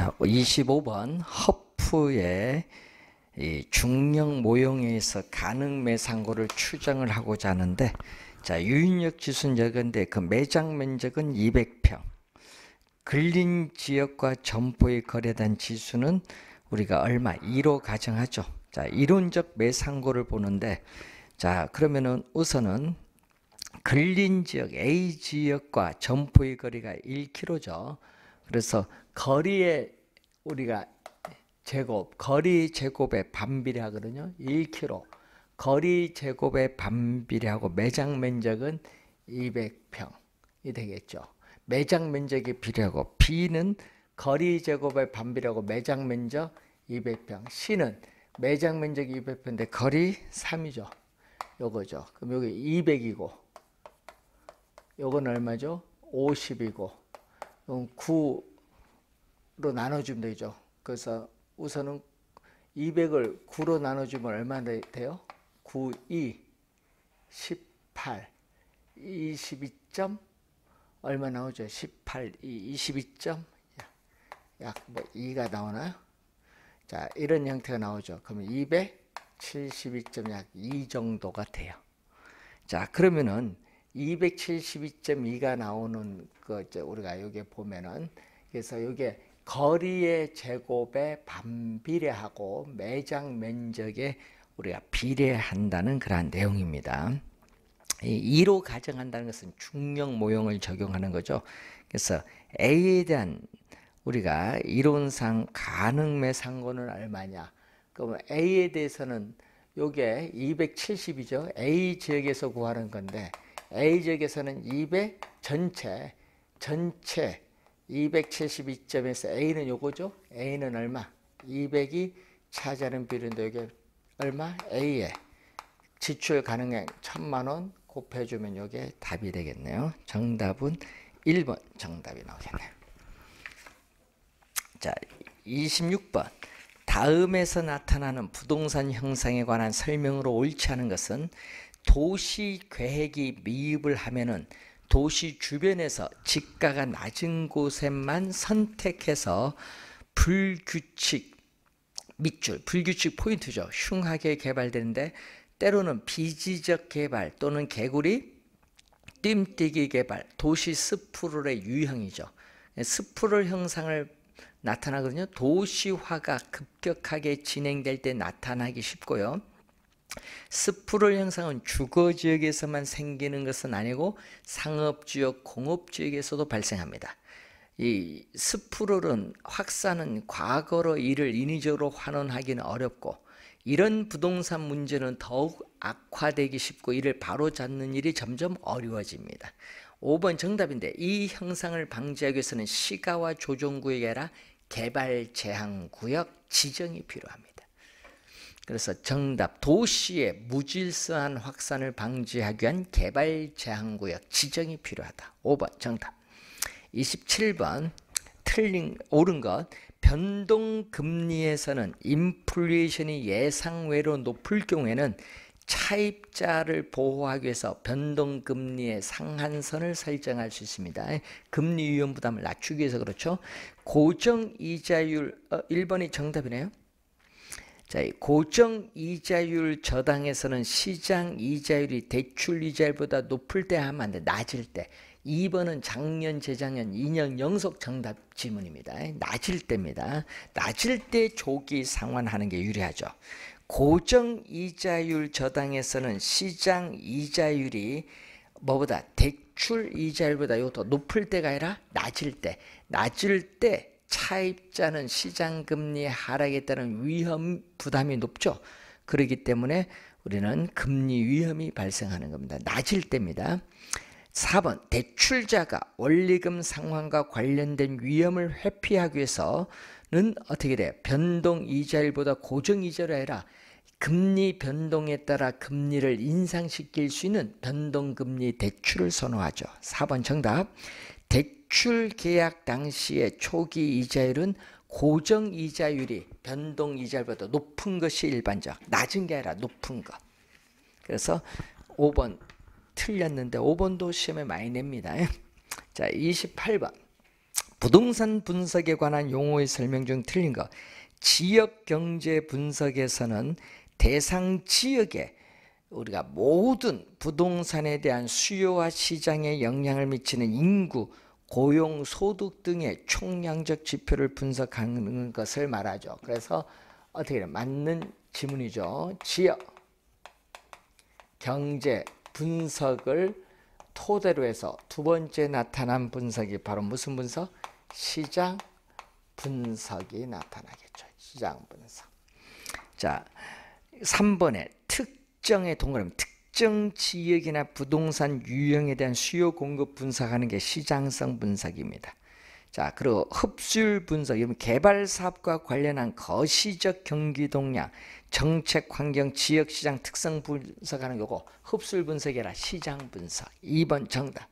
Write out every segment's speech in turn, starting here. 자, 25번 허프의 이 중력 모형에서 가능 매상고를 추정을 하고자 하는데, 자, 유인력 지수는 적은데 그 매장 면적은 200평. 근린 지역과 점포의 거래된 지수는 우리가 얼마 2로 가정하죠. 자, 이론적 매상고를 보는데, 자, 그러면은 우선은 근린 지역 A 지역과 점포의 거리가 1km죠. 그래서 거리에 우리가 제곱, 거리 제곱에 반비례하거든요. 1km. 거리 제곱에 반비례하고 매장 면적은 200평이 되겠죠. 매장 면적이 비례하고, B는 거리 제곱에 반비례하고 매장 면적 200평, C는 매장 면적이 200평인데 거리 3이죠. 요거죠. 그럼 여기 200이고, 요건 얼마죠? 50이고, 그럼 9로 나눠주면 되죠. 그래서 우선은 200을 9로 나눠주면 얼마나 돼요? 9, 2, 18, 22. 얼마 나오죠? 18, 2, 22. 약 뭐 2가 나오나요? 자, 이런 형태가 나오죠. 그러면 272. 약 2 정도가 돼요. 자, 그러면은 272.2가 나오는 거 우리가 여기 보면은, 그래서 여기에 거리의 제곱에 반비례하고 매장 면적에 우리가 비례한다는 그러한 내용입니다. 2로 가정한다는 것은 중력 모형을 적용하는 거죠. 그래서 A에 대한 우리가 이론상 가능 매상고는 얼마냐? 그럼 A에 대해서는 요게 270이죠. A 지역에서 구하는 건데, A 지역에서는 200 전체 272점에서 A는 요거죠. A는 얼마? 200이 차지하는 비율인데 이게 얼마? A에 지출 가능한 1000만 원 곱해주면 요게 답이 되겠네요. 정답은 1번 정답이 나오겠네요. 자, 26번. 다음에서 나타나는 부동산 형상에 관한 설명으로 옳지 않은 것은, 도시 계획이 미입을 하면은 도시 주변에서 지가가 낮은 곳에만 선택해서 불규칙 밑줄, 불규칙 포인트죠. 흉하게 개발되는데 때로는 비지적 개발 또는 개구리, 뜀뛰기 개발, 도시 스프롤의 유형이죠. 스프롤 형상을 나타나거든요. 도시화가 급격하게 진행될 때 나타나기 쉽고요. 스프롤 형상은 주거지역에서만 생기는 것은 아니고 상업지역, 공업지역에서도 발생합니다. 이 스프롤은 확산은 과거로 이를 인위적으로 환원하기는 어렵고, 이런 부동산 문제는 더욱 악화되기 쉽고 이를 바로잡는 일이 점점 어려워집니다. 5번 정답인데, 이 형상을 방지하기 위해서는 시가와 조정구역이 아니라 개발 제한 구역 지정이 필요합니다. 그래서 정답, 도시의 무질서한 확산을 방지하기 위한 개발 제한 구역 지정이 필요하다. 5번 정답. 27번 옳은 것. 변동금리에서는 인플레이션이 예상외로 높을 경우에는 차입자를 보호하기 위해서 변동금리의 상한선을 설정할 수 있습니다. 금리 위험 부담을 낮추기 위해서 그렇죠. 고정이자율, 1번이 정답이네요. 자, 고정이자율 저당에서는 시장이자율이 대출이자율보다 높을 때 하면 안 돼, 낮을 때. 2번은 작년, 재작년 2년 연속 정답 지문입니다. 낮을 때입니다. 낮을 때 조기 상환하는 게 유리하죠. 고정이자율 저당에서는 시장이자율이 뭐보다, 대출이자율보다 이것도 높을 때가 아니라 낮을 때. 낮을 때 차입자는 시장금리 하락에 따른 위험 부담이 높죠. 그렇기 때문에 우리는 금리 위험이 발생하는 겁니다. 낮을 때입니다. 4번 대출자가 원리금 상환과 관련된 위험을 회피하기 위해서는 어떻게 돼? 변동이자율보다 고정이자율이 아니라 금리 변동에 따라 금리를 인상시킬 수 있는 변동금리 대출을 선호하죠. 4번 정답. 대출 계약 당시의 초기 이자율은 고정이자율이 변동이자율보다 높은 것이 일반적, 낮은 게 아니라 높은 것. 그래서 5번 틀렸는데 5번도 시험에 많이 냅니다. 자, 28번. 부동산 분석에 관한 용어의 설명 중 틀린 것. 지역 경제 분석에서는 대상 지역에 우리가 모든 부동산에 대한 수요와 시장에 영향을 미치는 인구, 고용, 소득 등의 총량적 지표를 분석하는 것을 말하죠. 그래서 어떻게 해요? 맞는 지문이죠. 지역 경제 분석을 토대로 해서 두 번째 나타난 분석이 바로 무슨 분석? 시장 분석이 나타나겠죠. 시장 분석. 자, 3번에 특정의 동그라미, 특정 지역이나 부동산 유형에 대한 수요 공급 분석하는 게 시장성 분석입니다. 자, 그리고 흡수율 분석, 개발 사업과 관련한 거시적 경기 동향, 정책 환경, 지역 시장 특성 분석하는 요거 흡수율 분석이라 시장 분석. 2번 정답.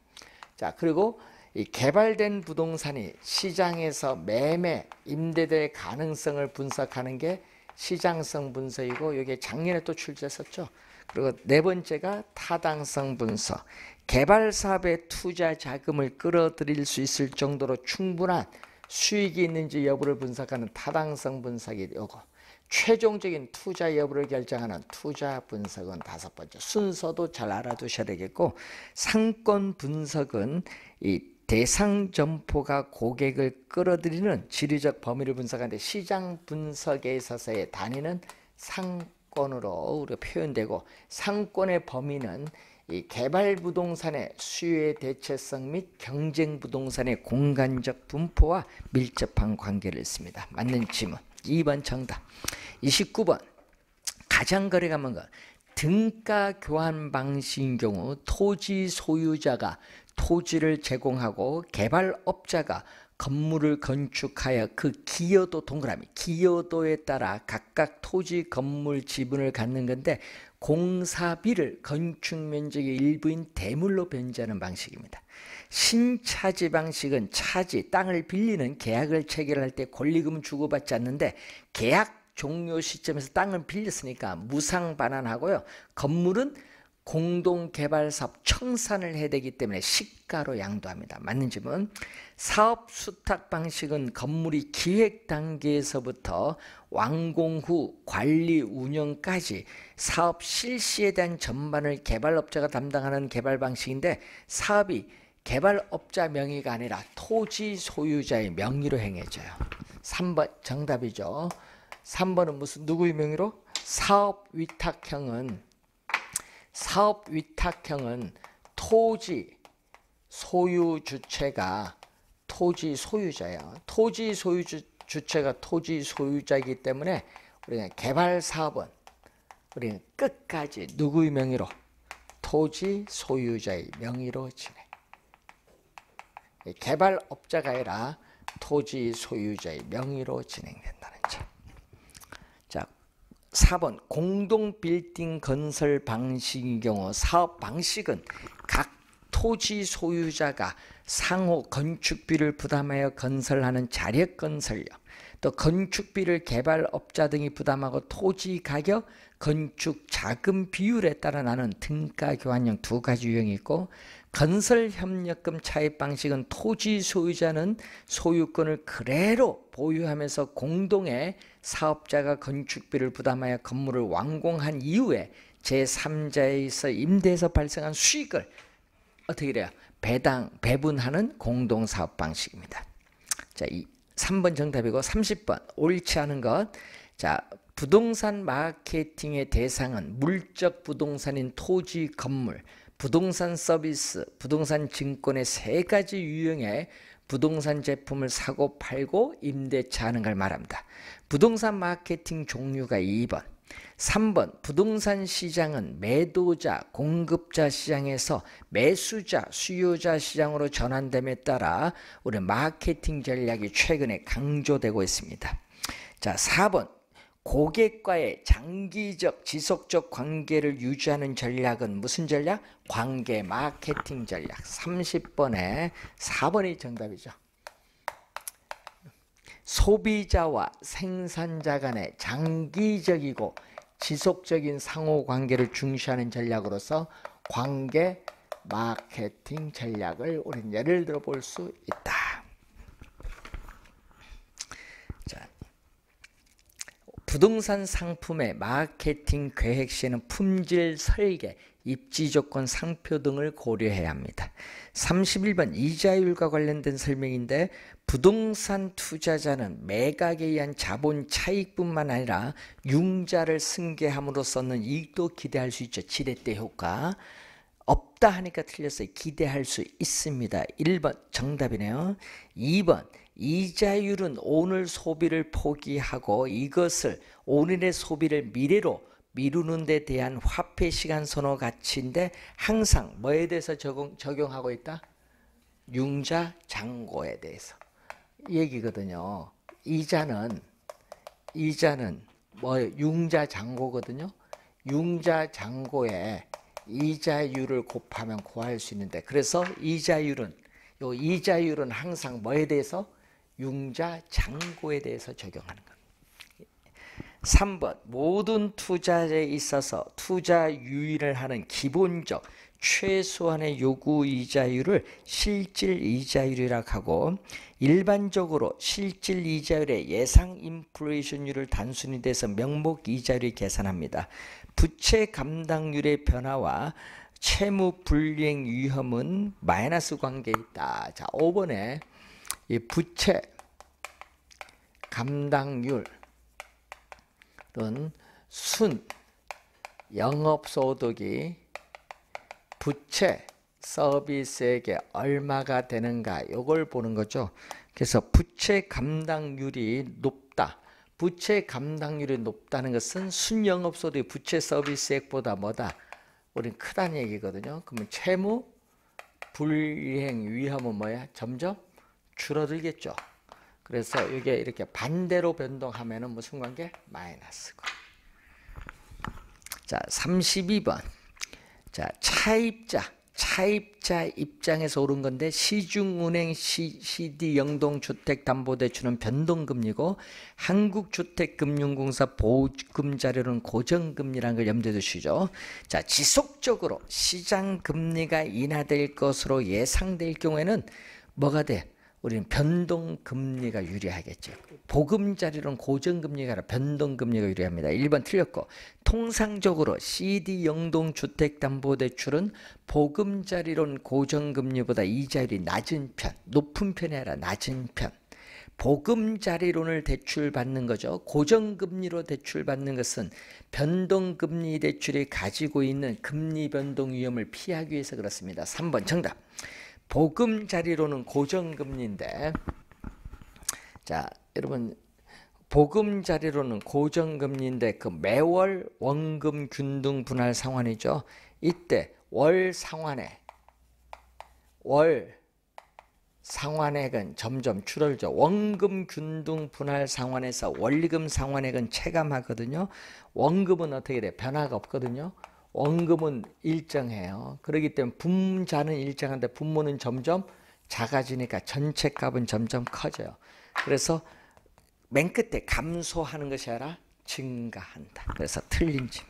자, 그리고 이 개발된 부동산이 시장에서 매매, 임대될 가능성을 분석하는 게 시장성 분석이고, 여기에 작년에 또 출제했었죠. 그리고 네 번째가 타당성 분석. 개발 사업에 투자 자금을 끌어들일 수 있을 정도로 충분한 수익이 있는지 여부를 분석하는 타당성 분석이 요거. 최종적인 투자 여부를 결정하는 투자 분석은 다섯 번째. 순서도 잘 알아두셔야 되겠고, 상권 분석은 이 대상 점포가 고객을 끌어들이는 지리적 범위를 분석하는데, 시장 분석에 있어서의 단위는 상권으로 우리가 표현되고, 상권의 범위는 이 개발 부동산의 수요의 대체성 및 경쟁 부동산의 공간적 분포와 밀접한 관계를 있습니다. 맞는 질문 2번 정답. 29번 가장거래가 뭔가? 등가 교환 방식인 경우 토지 소유자가 토지를 제공하고 개발업자가 건물을 건축하여 그 기여도 동그라미, 기여도에 따라 각각 토지 건물 지분을 갖는 건데, 공사비를 건축면적의 일부인 대물로 변제하는 방식입니다. 신차지 방식은 차지, 땅을 빌리는 계약을 체결할 때 권리금은 주고받지 않는데, 계약 종료 시점에서 땅을 빌렸으니까 무상반환하고요. 건물은 공동개발사업 청산을 해야 되기 때문에 시가로 양도합니다. 맞는 질문. 사업수탁 방식은 건물이 기획 단계에서부터 완공 후 관리 운영까지 사업 실시에 대한 전반을 개발업자가 담당하는 개발 방식인데, 사업이 개발업자 명의가 아니라 토지 소유자의 명의로 행해져요. 3번 정답이죠. 3번은 무슨, 누구의 명의로? 사업 위탁형은 토지 소유 주체가 토지 소유자예요. 토지 소유 주체가 토지 소유자이기 때문에 우리는 개발 사업은 우리는 끝까지 누구의 명의로? 토지 소유자의 명의로 진행. 개발업자가 아니라 토지 소유자의 명의로 진행된다는 점. 자, 4번 공동 빌딩 건설 방식인 경우 사업 방식은 각 토지 소유자가 상호 건축비를 부담하여 건설하는 자력 건설력, 또 건축비를 개발업자 등이 부담하고 토지 가격, 건축 자금 비율에 따라 나는 등가 교환형 두 가지 유형이 있고, 건설 협력금 차입 방식은 토지 소유자는 소유권을 그대로 보유하면서 공동의 사업자가 건축비를 부담하여 건물을 완공한 이후에 제3자에서 임대에서 발생한 수익을 어떻게 돼요? 배분하는 공동사업 방식입니다. 자, 3번 정답이고, 30번 옳지 않은 것. 자, 부동산 마케팅의 대상은 물적 부동산인 토지, 건물, 부동산 서비스, 부동산 증권의 세 가지 유형의 부동산 제품을 사고 팔고 임대차하는 걸 말합니다. 부동산 마케팅 종류가 2번. 3번 부동산 시장은 매도자, 공급자 시장에서 매수자, 수요자 시장으로 전환됨에 따라 우리 마케팅 전략이 최근에 강조되고 있습니다. 자, 4번 고객과의 장기적 지속적 관계를 유지하는 전략은 무슨 전략? 관계 마케팅 전략. 30번에 4번이 정답이죠. 소비자와 생산자 간의 장기적이고 지속적인 상호관계를 중시하는 전략으로서 관계 마케팅 전략을 우리는 예를 들어 볼 수 있다. 부동산 상품의 마케팅 계획 시에는 품질, 설계, 입지 조건, 상표 등을 고려해야 합니다. 31번 이자율과 관련된 설명인데, 부동산 투자자는 매각에 의한 자본 차익뿐만 아니라 융자를 승계함으로써는 이익도 기대할 수 있죠. 지렛대 효과. 없다 하니까 틀렸어요. 기대할 수 있습니다. 1번 정답이네요. 2번 이자율은 오늘 소비를 포기하고 이것을 오늘의 소비를 미래로 미루는 데 대한 화폐 시간 선호 가치인데, 항상 뭐에 대해서 적용하고 있다? 융자 잔고에 대해서 얘기거든요. 이자는 뭐 융자 잔고거든요. 융자 잔고에 이자율을 곱하면 구할 수 있는데, 그래서 이자율은 항상 뭐에 대해서? 융자 잔고에 대해서 적용하는 겁니다. 3번 모든 투자에 있어서 투자 유인을 하는 기본적 최소한의 요구 이자율을 실질 이자율이라고 하고, 일반적으로 실질 이자율의 예상 인플레이션율을 단순히 대해서 명목 이자율이 계산합니다. 부채 감당률의 변화와 채무 불이행 위험은 마이너스 관계에 있다. 자, 5번에 이 부채 감당률 또는 순 영업소득이 부채 서비스액에 얼마가 되는가, 이걸 보는 거죠. 그래서 부채 감당률이 높다. 부채 감당률이 높다는 것은 순영업소득이 부채 서비스액보다 뭐다? 우린 크다는 얘기거든요. 그러면 채무 불이행 위험은 뭐야? 점점 줄어들겠죠. 그래서 이게 이렇게 반대로 변동하면은 무슨 관계? 마이너스고. 자, 32번. 자, 차입자 입장에서 오른 건데, 시중은행 CD 영동주택담보대출은 변동금리고 한국주택금융공사 보증금자료는 고정금리라는 걸 염두에 두시죠. 자, 지속적으로 시장금리가 인하될 것으로 예상될 경우에는 뭐가 돼? 우리는 변동금리가 유리하겠죠. 보금자리로는 고정금리가 아니라 변동금리가 유리합니다. 1번 틀렸고, 통상적으로 CD 영동주택담보대출은 보금자리로는 고정금리보다 이자율이 낮은 편, 높은 편이 아니라 낮은 편. 보금자리론을 대출받는 거죠. 고정금리로 대출받는 것은 변동금리 대출이 가지고 있는 금리 변동 위험을 피하기 위해서 그렇습니다. 3번 정답. 보금자리론은 고정금리인데, 자 여러분, 보금자리론은 고정금리인데 그 매월 원금 균등 분할 상환이죠. 이때 월 상환액은 점점 줄어들죠. 원금 균등 분할 상환에서 원리금 상환액은 체감하거든요. 원금은 어떻게 돼요? 변화가 없거든요. 원금은 일정해요. 그렇기 때문에 분자는 일정한데 분모는 점점 작아지니까 전체 값은 점점 커져요. 그래서 맨 끝에 감소하는 것이 아니라 증가한다. 그래서 틀린 집.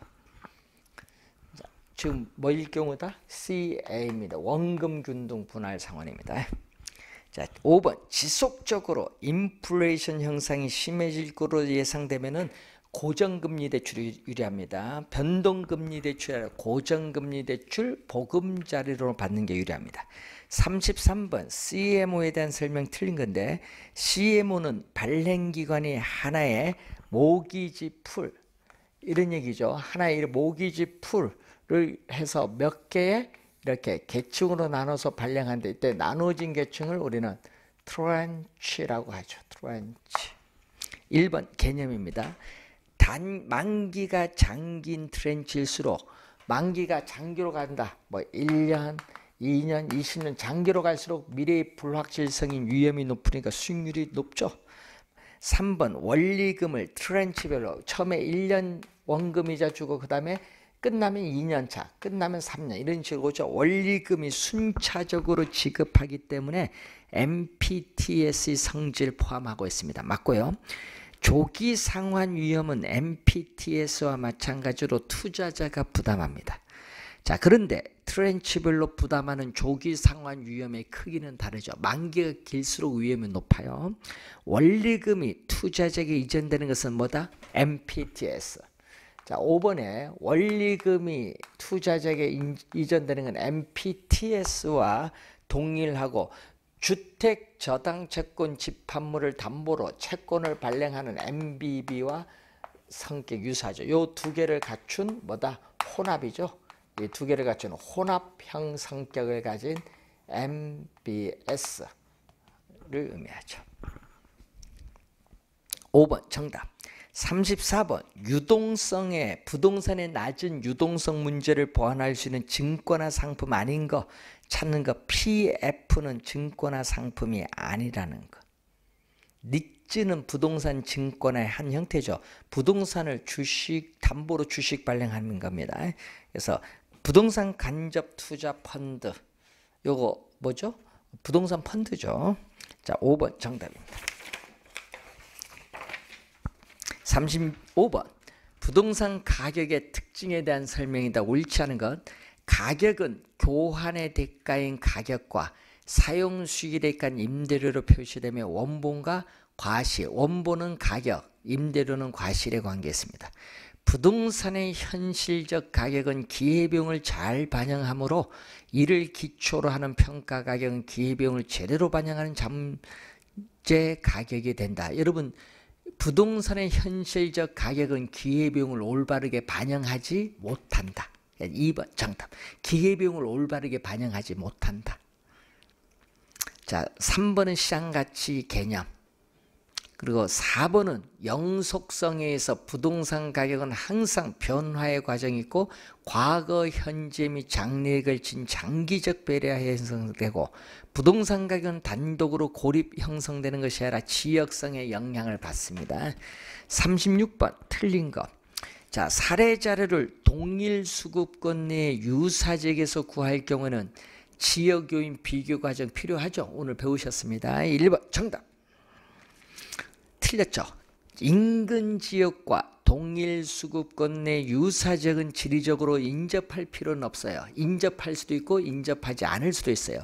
지금 뭐일 경우다? CA입니다. 원금 균등 분할 상환입니다. 자, 5번 지속적으로 인플레이션 현상이 심해질 것으로 예상되면은 고정금리 대출이 유리합니다. 변동금리 대출이 아니라 고정금리 대출 보금자리로 받는 게 유리합니다. 33번 CMO에 대한 설명 틀린 건데, CMO는 발행기관이 하나의 모기지 풀, 이런 얘기죠. 하나의 모기지 풀을 해서 몇 개의 이렇게 계층으로 나눠서 발행하는데, 이때 나눠진 계층을 우리는 트랜치라고 하죠. 트랜치. 1번 개념입니다. 만기가 장기인 트렌치일수록, 만기가 장기로 간다, 뭐 1년, 2년, 20년 장기로 갈수록 미래의 불확실성인 위험이 높으니까 수익률이 높죠. 3번 원리금을 트렌치별로 처음에 1년 원금이자 주고 그 다음에 끝나면 2년차, 끝나면 3년, 이런 식으로 원리금이 순차적으로 지급하기 때문에 MPTS의 성질 포함하고 있습니다. 맞고요. 조기 상환 위험은 MPTS와 마찬가지로 투자자가 부담합니다. 자, 그런데 트렌치별로 부담하는 조기 상환 위험의 크기는 다르죠. 만기가 길수록 위험이 높아요. 원리금이 투자자에게 이전되는 것은 뭐다? MPTS. 자, 5번에 원리금이 투자자에게 이전되는 건 MPTS와 동일하고 주택 저당 채권 집합물을 담보로 채권을 발행하는 MBB와 성격 유사하죠. 이 두 개를 갖춘 뭐다? 혼합이죠. 이 두 개를 갖춘 혼합형 성격을 가진 MBS를 의미하죠. 5번 정답. 34번 유동성의 부동산의 낮은 유동성 문제를 보완할 수 있는 증권화 상품 아닌 거 찾는 거. PF는 증권화 상품이 아니라는 거. 닉지는 부동산 증권의 한 형태죠. 부동산을 주식 담보로 주식 발행하는 겁니다. 그래서 부동산 간접 투자 펀드. 요거 뭐죠? 부동산 펀드죠. 자, 5번 정답입니다. 35번. 부동산 가격의 특징에 대한 설명이다. 옳지 않은 건 가격은 교환의 대가인 가격과 사용 수익의 대가인 임대료로 표시되며 원본과 과시, 원본은 가격, 임대료는 과실에 관계했습니다. 부동산의 현실적 가격은 기회비용을 잘 반영하므로 이를 기초로 하는 평가 가격은 기회비용을 제대로 반영하는 잠재 가격이 된다. 여러분, 부동산의 현실적 가격은 기회비용을 올바르게 반영하지 못한다. 2번 정답. 기회비용을 올바르게 반영하지 못한다. 자, 3번은 시장가치 개념. 그리고 4번은 영속성에 의해서 부동산 가격은 항상 변화의 과정이 있고 과거, 현재 및 장래에 걸친 장기적 배려하에 형성되고 부동산 가격은 단독으로 고립 형성되는 것이 아니라 지역성의 영향을 받습니다. 36번 틀린 것. 자, 사례 자료를 동일 수급권 내의 유사지역에서 구할 경우에는 지역 요인 비교 과정 필요하죠. 오늘 배우셨습니다. 1번 정답. 틀렸죠. 인근 지역과 동일 수급권 내 유사지역은 지리적으로 인접할 필요는 없어요. 인접할 수도 있고 인접하지 않을 수도 있어요.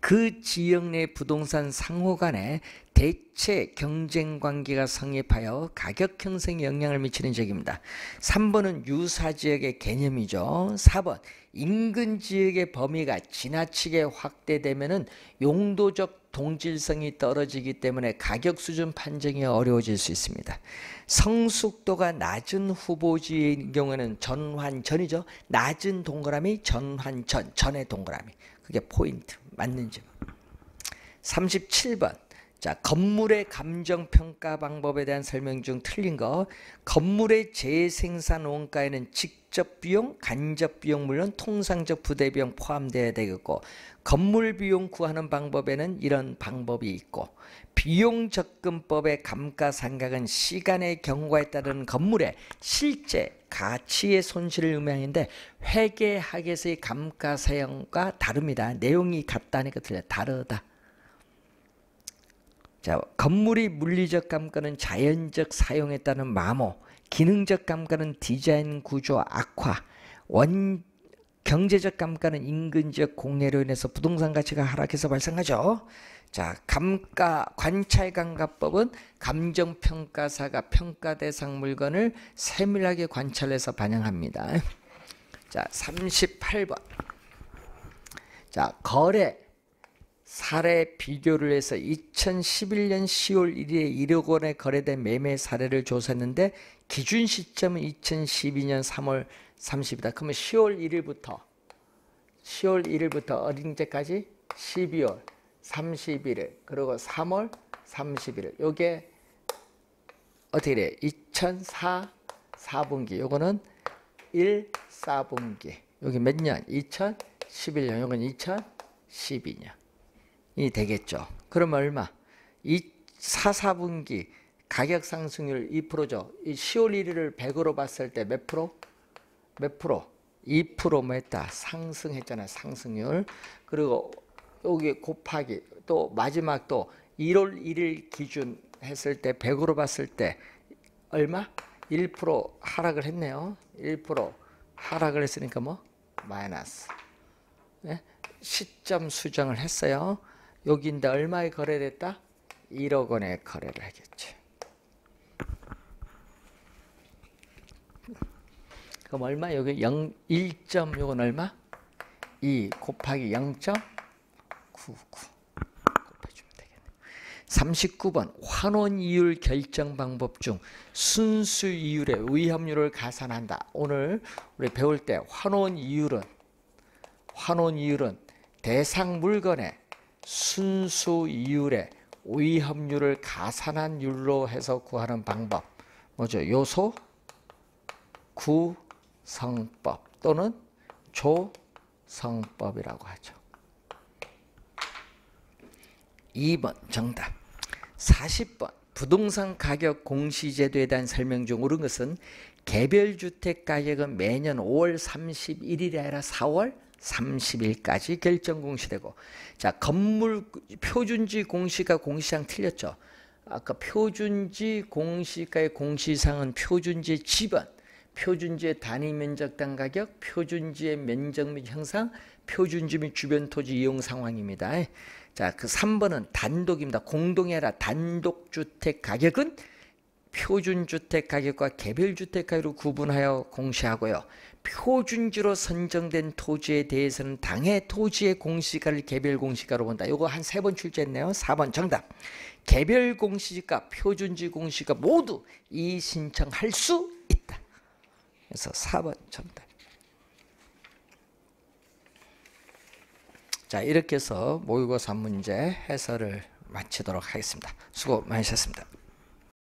그 지역 내 부동산 상호 간에 대체 경쟁 관계가 성립하여 가격 형성에 영향을 미치는 지역입니다. 3번은 유사지역의 개념이죠. 4번 인근 지역의 범위가 지나치게 확대되면은 용도적 동질성이 떨어지기 때문에 가격 수준 판정이 어려워질 수 있습니다. 성숙도가 낮은 후보지의 경우에는 전환전이죠. 낮은 동그라미 전환전, 전의 동그라미. 그게 포인트 맞는지. 37번. 자, 건물의 감정평가 방법에 대한 설명 중 틀린 거. 건물의 재생산 원가에는 직접 비용, 간접 비용, 물론 통상적 부대 비용 포함되어야 되겠고 건물 비용 구하는 방법에는 이런 방법이 있고 비용 접근법의 감가상각은 시간의 경과에 따른 건물의 실제 가치의 손실을 의미하는데 회계학에서의 감가상각과 다릅니다. 내용이 같다니까 틀려. 다르다. 자, 건물의 물리적 감가는 자연적 사용에 따른 마모, 기능적 감가는 디자인 구조 악화, 경제적 감가는 인근 지역 공해로 인해서 부동산 가치가 하락해서 발생하죠. 자, 감가 관찰 감가법은 감정평가사가 평가 대상 물건을 세밀하게 관찰해서 반영합니다. 자, 38번. 자, 거래 사례 비교를 해서 2011년 10월 1일에 1억 원에 거래된 매매 사례를 조사했는데 기준 시점은 2012년 3월 30일이다. 그러면 10월 1일부터 어린이재까지 12월 31일 그리고 3월 31일 요게 어떻게 돼요? 2004분기 요거는 14분기 여기 몇 년? 2011년 요건 2012년 이 되겠죠. 그럼 얼마? 4분기 가격 상승률 2%죠. 이 10월 1일을 100으로 봤을 때 몇 프로? 몇 프로? 2% 뭐 했다? 상승했잖아요. 상승률. 그리고 여기 곱하기 또 마지막 또 1월 1일 기준 했을 때 100으로 봤을 때 얼마? 1% 하락을 했네요. 1% 하락을 했으니까 뭐? 마이너스. 네? 시점 수정을 했어요. 여기인데 얼마에 거래됐다? 1억 원에 거래를 하겠지. 그럼 얼마? 여기 0, 1. 요건 얼마? 2 곱하기 0.99 곱해주면 되겠네. 39번 환원 이율 결정 방법 중 순수 이율의 의협률을 가산한다. 오늘 우리 배울 때 환원 이율은 대상 물건의 순수 이율의 의협률을 가산한 율로 해서 구하는 방법. 뭐죠? 요소 구성법 또는 조성법이라고 하죠. 2번 정답. 40번 부동산 가격 공시제도에 대한 설명 중 옳은 것은 개별주택 가격은 매년 5월 31일이 아니라 4월 30일까지 결정 공시되고, 자 건물 표준지 공시가 공시랑 틀렸죠. 아까 표준지 공시가의 공시상은 표준지의 지번, 표준지의 단위 면적당 가격, 표준지의 면적 및 형상, 표준지 및 주변 토지 이용 상황입니다. 자, 그 3번은 단독입니다. 공동이 아니라 단독주택 가격은 표준주택 가격과 개별주택 가격으로 구분하여 공시하고요. 표준지로 선정된 토지에 대해서는 당해 토지의 공시가를 개별공시가로 본다. 이거 한 3번 출제했네요. 4번 정답. 개별공시지가, 표준지 공시가 모두 이의 신청할 수 있다. 그래서 4번 정답. 자, 이렇게 해서 모의고사 문제 해설을 마치도록 하겠습니다. 수고 많으셨습니다.